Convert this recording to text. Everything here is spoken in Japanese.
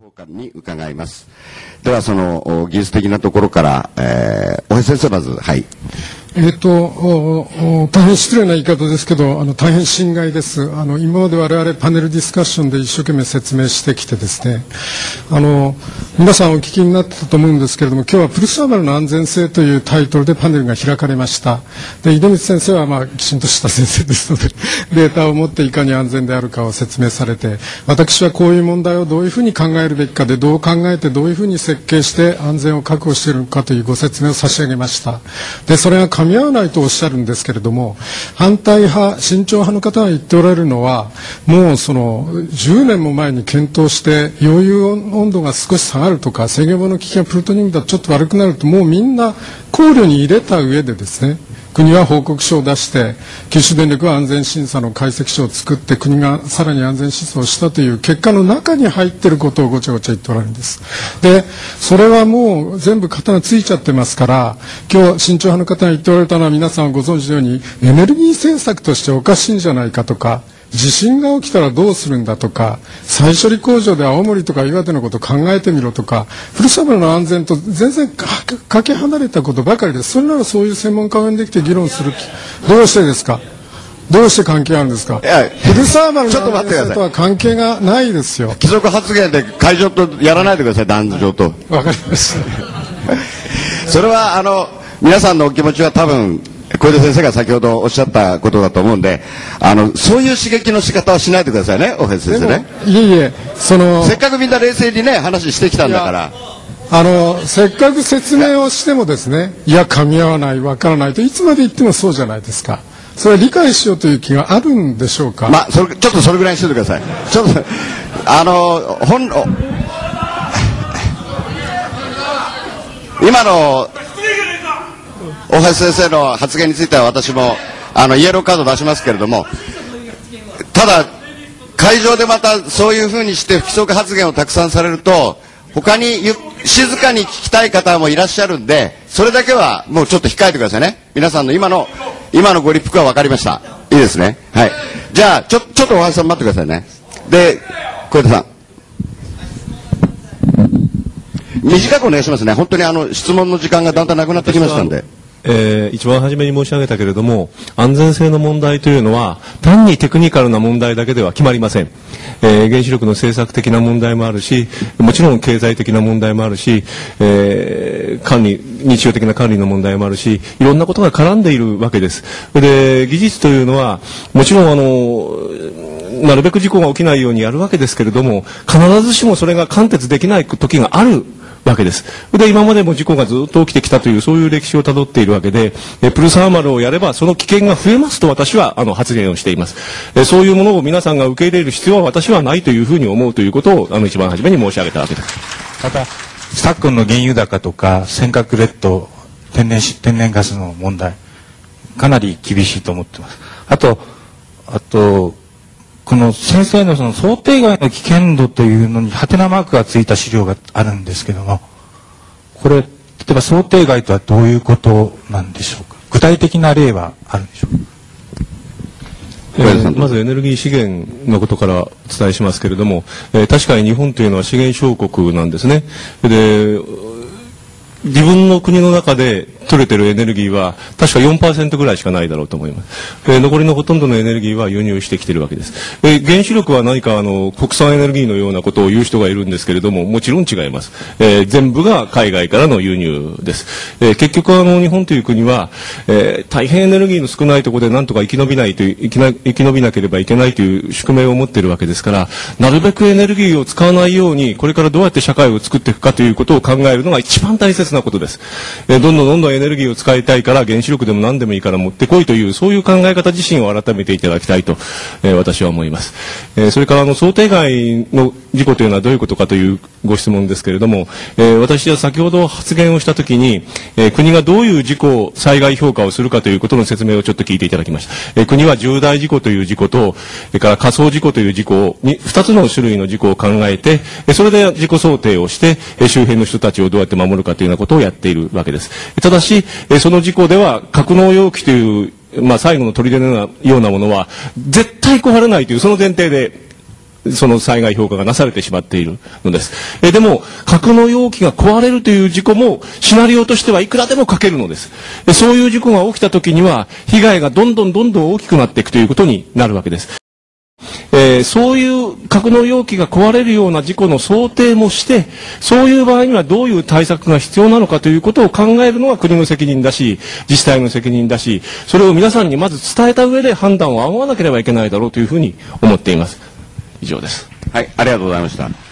報官に伺います。ではその技術的なところから、大橋先生まずはい。大変失礼な言い方ですけど、大変心外です。今まで我々パネルディスカッションで一生懸命説明してきてですね、皆さんお聞きになってたと思うんですけれども、今日はプルサーバルの安全性というタイトルでパネルが開かれました。で、出光先生はまあきちんとした先生ですので、データを持っていかに安全であるかを説明されて、私はこういう問題をどういうふうに考えるべきかで、どう考えてどういうふうに設計して安全を確保しているのかというご説明を差し上げました。で、それが噛み合わないとおっしゃるんですけれども、反対派、慎重派の方が言っておられるのは、もうその10年も前に検討して、溶融温度が少し下がるとか、制御棒の機器がプルトニウムだとちょっと悪くなると、もうみんな考慮に入れた上でですね、国は報告書を出して、九州電力は安全審査の解析書を作って、国がさらに安全審査をしたという結果の中に入っていることをごちゃごちゃ言っておられるんです。で、それはもう全部型がついちゃってますから、今日、慎重派の方が言っておられたのは皆さんご存知のように、エネルギー政策としておかしいんじゃないかとか、地震が起きたらどうするんだとか、再処理工場で青森とか岩手のことを考えてみろとか、ふるさとの安全と全然かけ離れたことばかりです。それならそういう専門家を呼んできて議論する。どうしてですか？どうして関係あるんですか？いや、フルサーバルの安全性とは関係がないですよ。規則発言で会場とやらないでください、壇上と。わかりました。それは皆さんのお気持ちは多分、小出先生が先ほどおっしゃったことだと思うんで、そういう刺激の仕方はしないでくださいね、大橋先生ね。いえいえ、せっかくみんな冷静にね、話してきたんだから。せっかく説明をしてもですね、いや、噛み合わない、わからないといつまで言ってもそうじゃないですか。それ理解しようという気があるんでしょうか。まあ、ちょっとそれぐらいにしといてください。ちょっと、今の、大橋先生の発言については私もイエローカード出しますけれども、ただ会場でまたそういうふうにして不規則発言をたくさんされると、他に静かに聞きたい方もいらっしゃるんで、それだけはもうちょっと控えてくださいね。皆さんの今のご立腹は分かりました。いいですね。はい。じゃあちょっと大橋さん待ってくださいね。で、小出さん短くお願いしますね。本当に質問の時間がだんだんなくなってきましたんで。一番初めに申し上げたけれども、安全性の問題というのは単にテクニカルな問題だけでは決まりません。原子力の政策的な問題もあるし、もちろん経済的な問題もあるし、日常的な管理の問題もあるし、いろんなことが絡んでいるわけです。で、技術というのはもちろんなるべく事故が起きないようにやるわけですけれども、必ずしもそれが貫徹できない時があるわけです。で、今までも事故がずっと起きてきたという、そういう歴史をたどっているわけで、プルサーマルをやればその危険が増えますと私は発言をしています。そういうものを皆さんが受け入れる必要は私はないというふうに思うということを一番初めに申し上げたわけです。また、昨今の原油高とか尖閣列島、天然ガスの問題、かなり厳しいと思っています。あと、この先生のその想定外の危険度というのにハテナマークがついた資料があるんですけども、これ例えば想定外とはどういうことなんでしょうか。具体的な例はあるんでしょうか。まずエネルギー資源のことからお伝えしますけれども、確かに日本というのは資源小国なんですね。で、自分の国の中で取れてるエネルギーは確か 4% ぐらいしかないだろうと思います。残りのほとんどのエネルギーは輸入してきているわけです。原子力は何か国産エネルギーのようなことを言う人がいるんですけれども、もちろん違います。全部が海外からの輸入です。結局日本という国は、大変エネルギーの少ないところでなんとか生き延びなければいけないという宿命を持っているわけですから、なるべくエネルギーを使わないように、これからどうやって社会を作っていくかということを考えるのが一番大切なことです。どんどんエネルギーを使いたいから原子力でも何でもいいから持ってこいという、そういう考え方自身を改めていただきたいと、私は思います。それから想定外の事故というのはどういうことかというご質問ですけれども、私は先ほど発言をしたときに、国がどういう事故を災害評価をするかということの説明をちょっと聞いていただきました。国は重大事故という事故と、それから仮想事故という事故を2つの種類の事故を考えて、それで事故想定をして、周辺の人たちをどうやって守るかというようなことをやっているわけです。ただし、その事故では格納容器という、最後の砦のようなものは絶対壊れないというその前提でその災害評価がなされてしまっているのです。でも、格納容器が壊れるという事故も、シナリオとしてはいくらでも書けるのです。そういう事故が起きた時には、被害がどんどん大きくなっていくということになるわけです。そういう格納容器が壊れるような事故の想定もして、そういう場合にはどういう対策が必要なのかということを考えるのが国の責任だし、自治体の責任だし、それを皆さんにまず伝えた上で判断を仰がなければいけないだろうというふうに思っています。以上です。はい、ありがとうございました。